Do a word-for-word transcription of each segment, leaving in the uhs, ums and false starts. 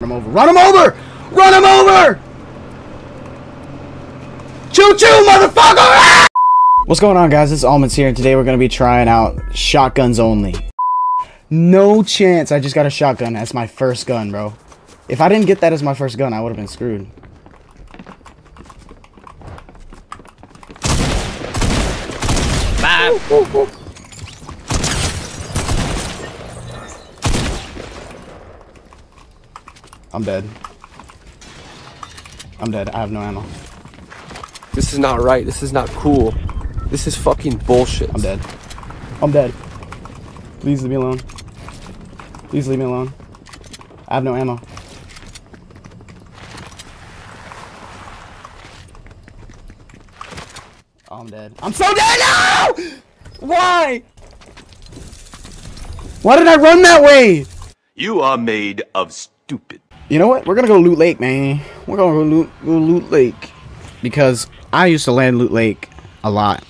Run him over. Run him over! Run him over! Choo-choo, motherfucker! What's going on, guys? It's Almonds here, and today we're going to be trying out shotguns only. No chance I just got a shotgun as my first gun, bro. If I didn't get that as my first gun, I would have been screwed. Bye. Ooh, ooh, ooh. I'm dead. I'm dead. I have no ammo. This is not right. This is not cool. This is fucking bullshit. I'm dead. I'm dead. Please leave me alone. Please leave me alone. I have no ammo. Oh, I'm dead. I'm so dead! No! Why? Why did I run that way? You are made of stupid. You know what? We're gonna go Loot Lake, man. We're gonna go loot, go Loot Lake. Because I used to land Loot Lake a lot.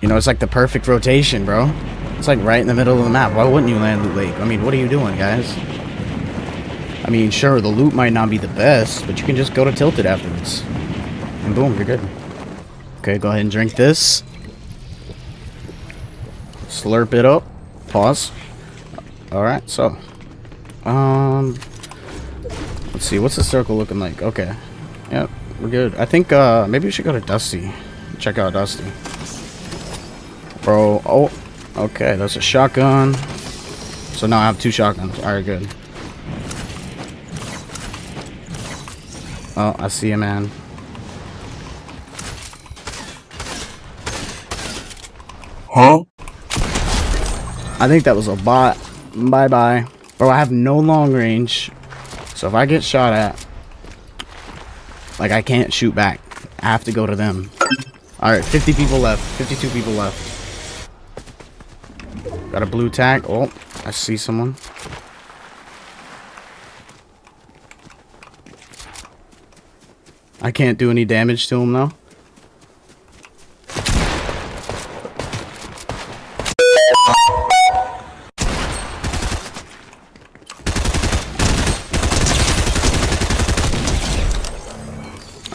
You know, it's like the perfect rotation, bro. It's like right in the middle of the map. Why wouldn't you land Loot Lake? I mean, what are you doing, guys? I mean, sure, the loot might not be the best, but you can just go to Tilted afterwards. And boom, you're good. Okay, go ahead and drink this. Slurp it up. Pause. Alright, so. Um... Let's see, what's the circle looking like? Okay. Yep, we're good. I think uh maybe we should go to Dusty. Check out Dusty. Bro, oh okay, that's a shotgun. So now I have two shotguns. Alright, good. Oh, I see a man. Huh? I think that was a bot. Bye bye. Bro, I have no long range. So if I get shot at, like, I can't shoot back. I have to go to them. Alright, fifty people left. fifty-two people left. Got a blue tag. Oh, I see someone. I can't do any damage to him, though.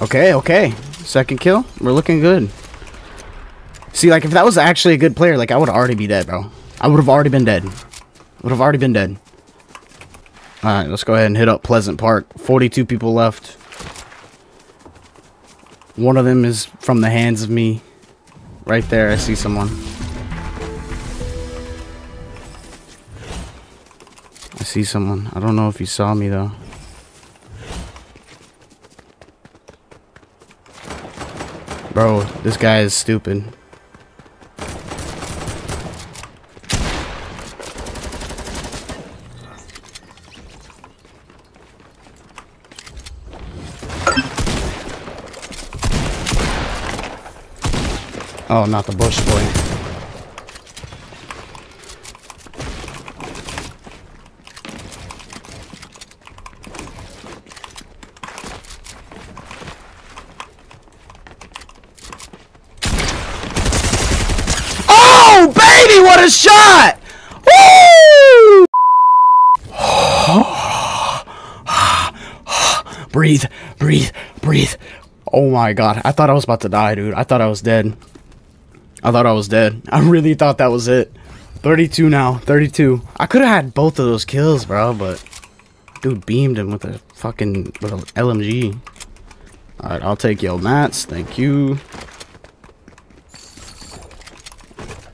Okay, okay. Second kill. We're looking good. See, like, if that was actually a good player, like, I would already be dead, bro. I would have already been dead. Would have already been dead. Alright, let's go ahead and hit up Pleasant Park. forty-two people left. One of them is from the hands of me. Right there, I see someone. I see someone. I don't know if he saw me, though. Bro, this guy is stupid. Oh, not the bush boy. What a shot! Woo! Breathe, breathe, breathe. Oh my god. I thought I was about to die, dude. I thought I was dead. I thought I was dead. I really thought that was it. thirty-two now. thirty-two. I could have had both of those kills, bro, but... Dude beamed him with a fucking... with an L M G. Alright, I'll take your mats. Thank you.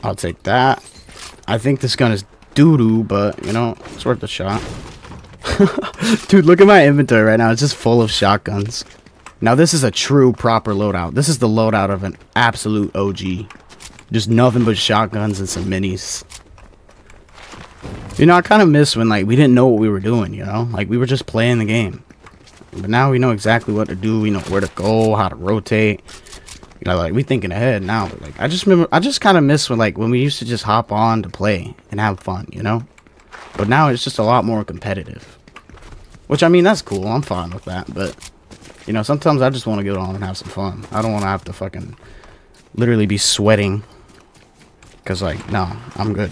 I'll take that. I think this gun is doo-doo, but, you know, it's worth a shot. Dude, look at my inventory right now. It's just full of shotguns. Now, this is a true, proper loadout. This is the loadout of an absolute O G. Just nothing but shotguns and some minis. You know, I kind of miss when, like, we didn't know what we were doing, you know? Like, we were just playing the game. But now we know exactly what to do. We know where to go, how to rotate. You know, like, we thinking ahead now, but, like, I just remember, I just kind of miss when, like, when we used to just hop on to play and have fun, you know? But now it's just a lot more competitive. Which, I mean, that's cool. I'm fine with that, but, you know, sometimes I just want to get on and have some fun. I don't want to have to fucking literally be sweating. Because, like, no, I'm good.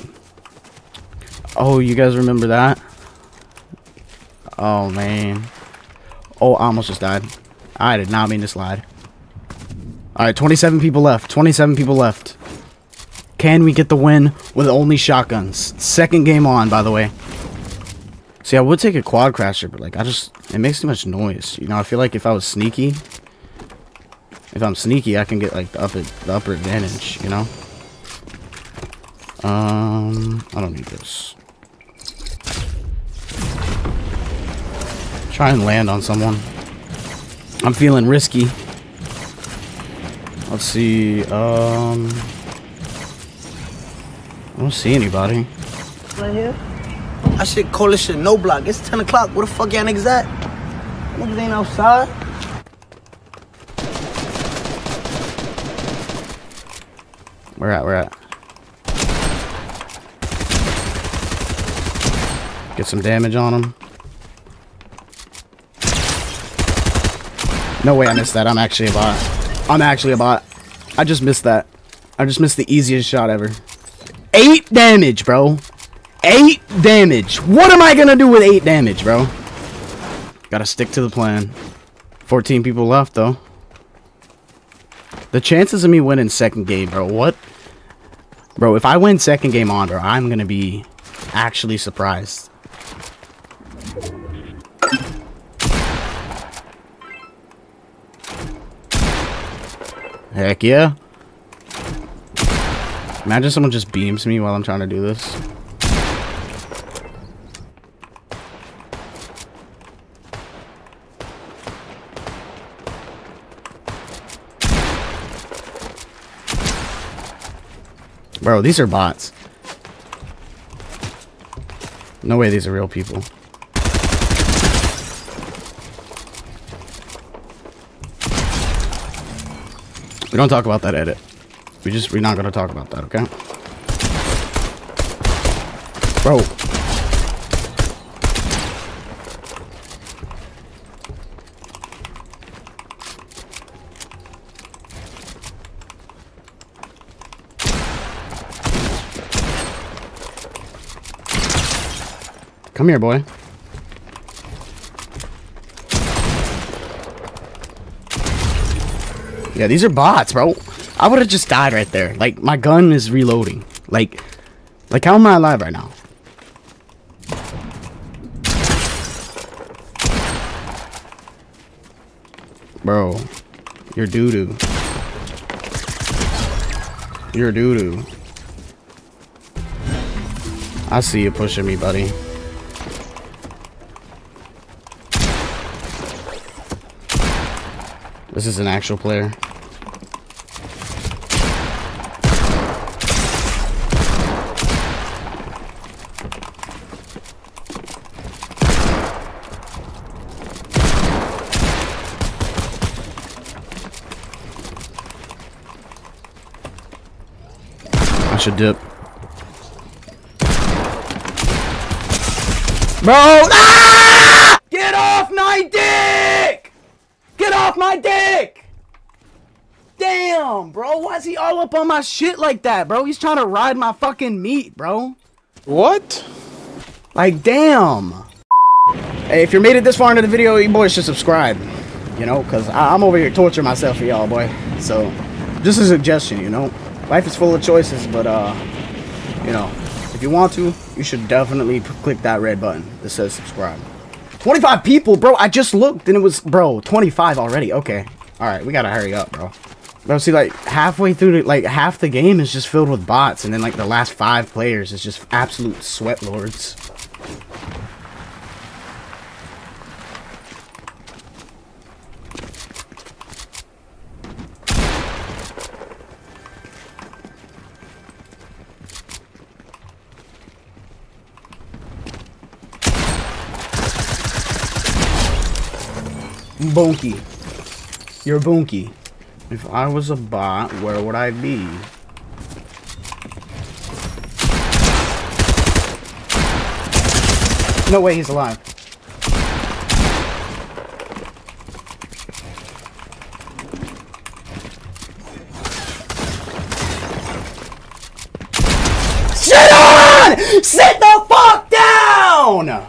Oh, you guys remember that? Oh, man. Oh, I almost just died. I did not mean to slide. Alright, twenty-seven people left. twenty-seven people left. Can we get the win with only shotguns? Second game on, by the way. See, I would take a quad crasher, but, like, I just... It makes too much noise. You know, I feel like if I was sneaky... If I'm sneaky, I can get, like, the upper, the upper advantage, you know? Um... I don't need this. Try and land on someone. I'm feeling risky. Let's see, um... I don't see anybody. Right here? I should call this shit no block. It's ten o'clock. Where the fuck y'all niggas at? Niggas ain't outside. Where at? Where at? Get some damage on him. No way I missed that. I'm actually a bot. I'm actually a bot. I just missed that. I just missed the easiest shot ever. Eight damage, bro. Eight damage. What am I gonna do with eight damage, bro? Gotta stick to the plan. fourteen people left, though. The chances of me winning second game, bro. What? Bro, if I win second game on, bro, I'm gonna be actually surprised. Heck yeah. Imagine someone just beams me while I'm trying to do this. Bro, these are bots. No way these are real people. We don't talk about that edit. We just, we're not gonna talk about that, okay? Bro. Come here, boy. Yeah, these are bots, bro. I would have just died right there. Like, my gun is reloading. Like, like how am I alive right now? Bro, you're doo-doo. You're doo-doo. I see you pushing me, buddy. This is an actual player. I should dip. Bro! Ah! Get off my dick! Get off my dick! Damn, bro, why is he all up on my shit like that, bro? He's trying to ride my fucking meat, bro. What? Like, damn. Hey, if you made it this far into the video, you boys should subscribe. You know, because I'm over here torturing myself for y'all, boy. So, just a suggestion, you know. Life is full of choices, but, uh, you know, if you want to, you should definitely click that red button that says subscribe. twenty-five people, bro, I just looked and it was, bro, twenty-five already. Okay. All right, we got to hurry up, bro. Bro, see, like, halfway through, like, half the game is just filled with bots, and then, like, the last five players is just absolute sweat lords. Bonky. You're bonky. If I was a bot, where would I be? No way, he's alive. Sit on! Sit the fuck down!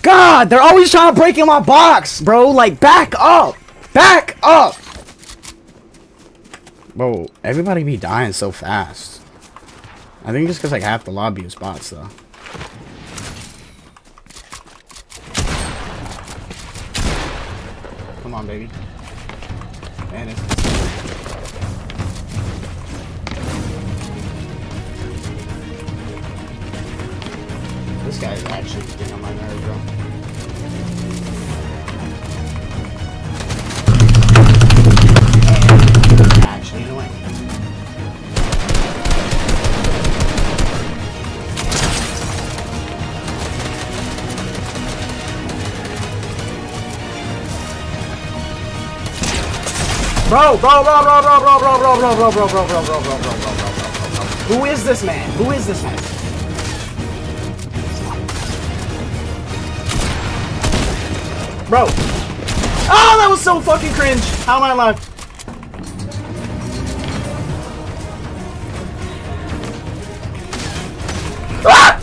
God God, they're always trying to break in my box, bro. Like, back up. Back up. Bro, everybody be dying so fast. I think just because, like, half the lobby is bots, though. Come on, baby. Man, it's... This guy is actually getting on my nerve, bro. Bro, bro, bro, bro, bro, bro, bro, bro, bro, bro, bro, bro, bro, bro, bro, bro, bro, bro. Who is this man? Who is this man? Bro. Oh, that was so fucking cringe. How am I alive? Ah!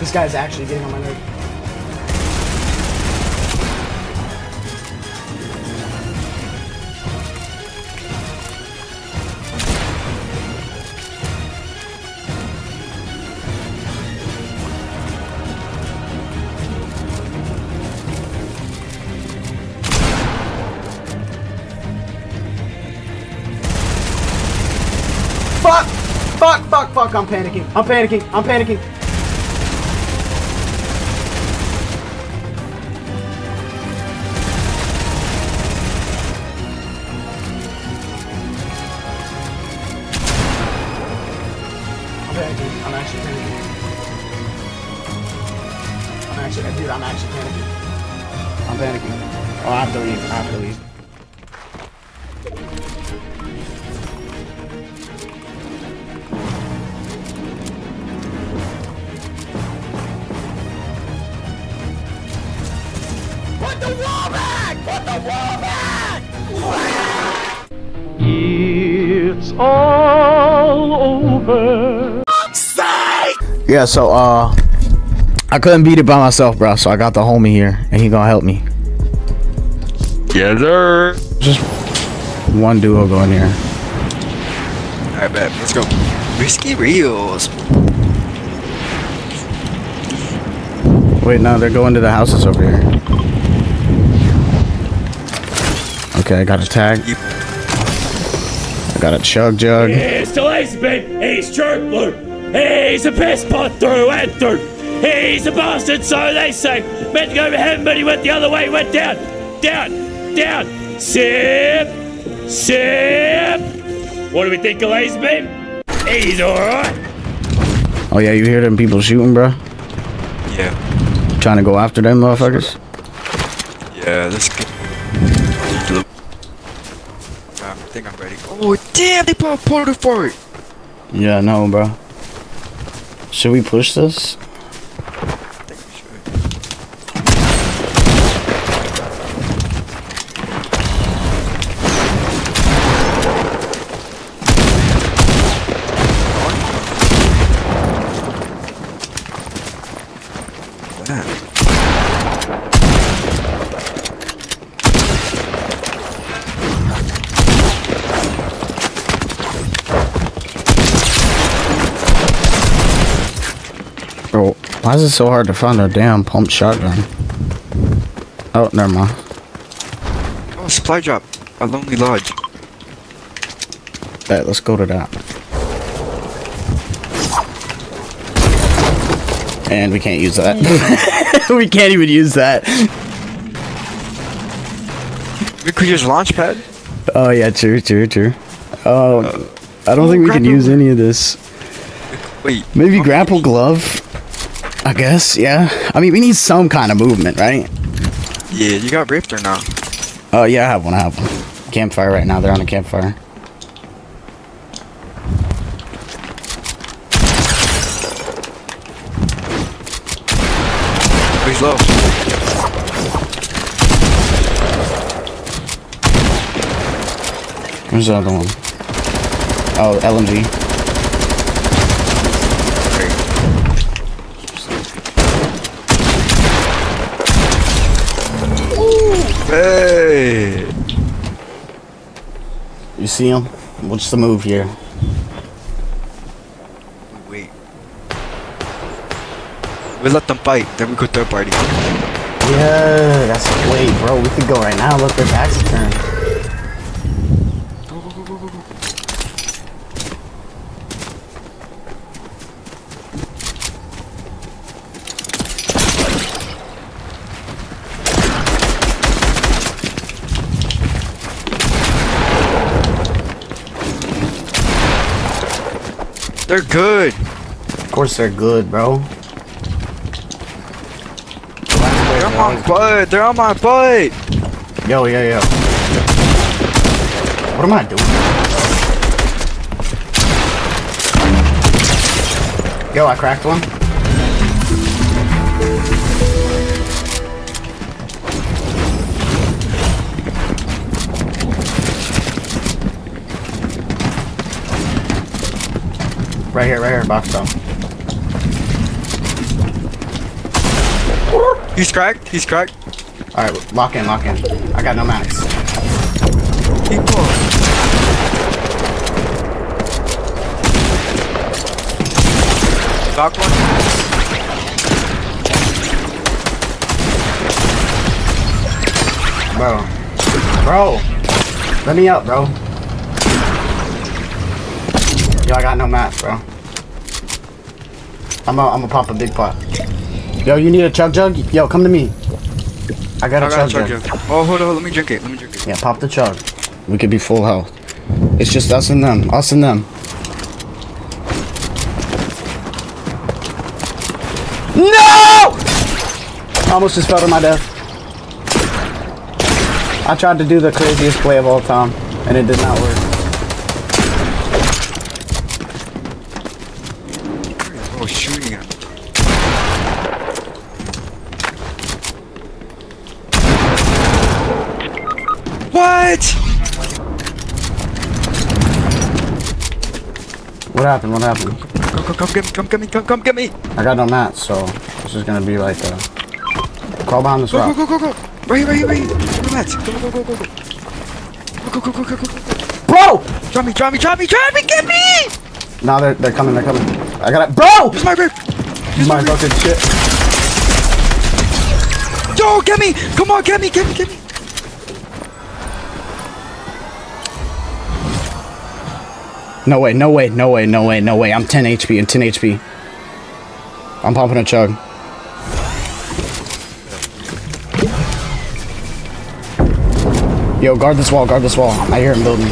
This guy's actually getting on my nerves. Fuck, fuck, fuck, I'm panicking. I'm panicking. I'm panicking. I'm panicking. I'm actually panicking. I'm actually, dude, I'm actually panicking. I'm panicking. Oh, I have to leave. I have to leave. Put the wall back! Put the wall back! It's all over. Yeah, so uh I couldn't beat it by myself, bro, so I got the homie here and he gonna help me. Yes, sir. Just one duo going here. Alright, bet. Let's go. Risky Reels. Wait, no, they're going to the houses over here. Okay, I got a tag. I got a chug jug. He's the lace bin. He's jerk blue. He's a piss pot through and through. He's a bastard, so they say. Meant to go to heaven, but he went the other way. Went down, down, down. Sip, sip. What do we think of lace bin? He's alright. Oh yeah, you hear them people shooting, bro? Yeah. You trying to go after them motherfuckers? Yeah, let's get. I think I'm ready. Oh damn, they put a portal for it. Yeah, I know, bro. Should we push this? I think we should. Wow. Why is it so hard to find a damn pump shotgun? Oh, never mind. Oh, supply drop. A lonely lodge. Alright, let's go to that. And we can't use that. We can't even use that. We could use launch pad. Oh yeah, true, true, true. Oh, uh, I don't oh, think we can use any of this. Wait. Maybe grapple glove? I guess, yeah. I mean, we need some kind of movement, right? Yeah, you got ripped or not? Oh, uh, yeah, I have one. I have one. Campfire right now. They're on a campfire. He's low. Where's the other one? Oh, L M G. see him? What's the move here? Wait. We let them fight, then we go third party. Yeah, that's the way, bro. We could go right now. Look, their backs are turned. Go, go, go, go, go, go. They're good. Of course they're good, bro. They're on my butt. They're on my butt. Yo, yo, yo. What am I doing? Yo, I cracked one. Right here, right here, box down. He's cracked, he's cracked. Alright, lock in, lock in. I got no max. Keep going. Dock one. Bro. Bro. Let me up, bro. Yo, I got no max, bro. I'm gonna I'm pop a big pot. Yo, you need a chug jug? Yo, come to me. I got a I got chug, a chug jug. jug. Oh, hold on, let me drink it. Let me drink it. Yeah, pop the chug. We could be full health. It's just us and them. Us and them. No! I almost just fell to my death. I tried to do the craziest play of all time, and it did not work. Oh, shooting at me. What? What happened? What happened? Come, come, come, come, come, come, come, get me! I got no mats, so this is gonna be like a crawl behind this rock. Go, go, go, go! Right here, right here, right here! No mats! Go, go, go, go, go! Go, go, go, go, go, go! Bro! Drop me, drop me, drop me, drop me, get me! Nah, they're they're coming, they're coming. I got it, bro! Here's my rib. Here's my, my fucking shit. Yo, get me! Come on, get me, get me, get me! No way, no way, no way, no way, no way. I'm ten H P and ten H P. I'm pumping a chug. Yo, guard this wall, guard this wall. I hear him building.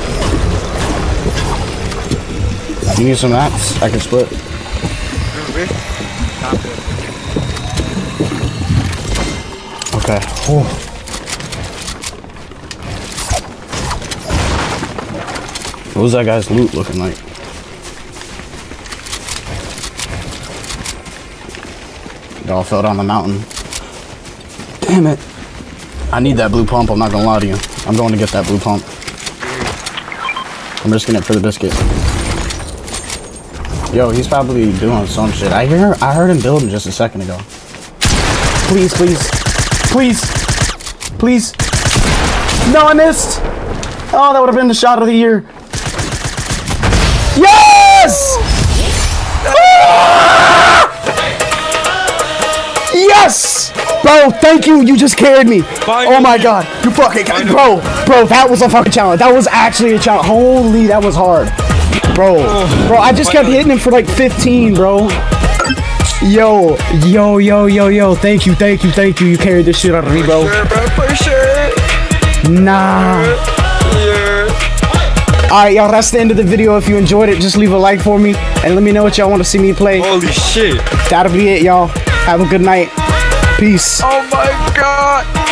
You need some mats? I can split. Okay. Oh. What was that guy's loot looking like? It all fell down the mountain. Damn it. I need that blue pump, I'm not gonna lie to you. I'm going to get that blue pump. I'm risking it for the biscuit. Yo, he's probably doing some shit. I hear I heard him building just a second ago. Please, please, please, please. No, I missed! Oh, that would have been the shot of the year. Yes! Ah! Yes! Bro, thank you. You just carried me. Final. Oh my god. You fucking Final. Bro, bro, that was a fucking challenge. That was actually a challenge. Holy, that was hard. Bro. Bro, I just kept hitting him for like fifteen, bro. Yo, yo, yo, yo, yo. Thank you, thank you, thank you. You carried this shit out of me, bro. Nah. Alright, y'all, that's the end of the video. If you enjoyed it, just leave a like for me and let me know what y'all want to see me play. Holy shit. That'll be it, y'all. Have a good night. Peace. Oh my god.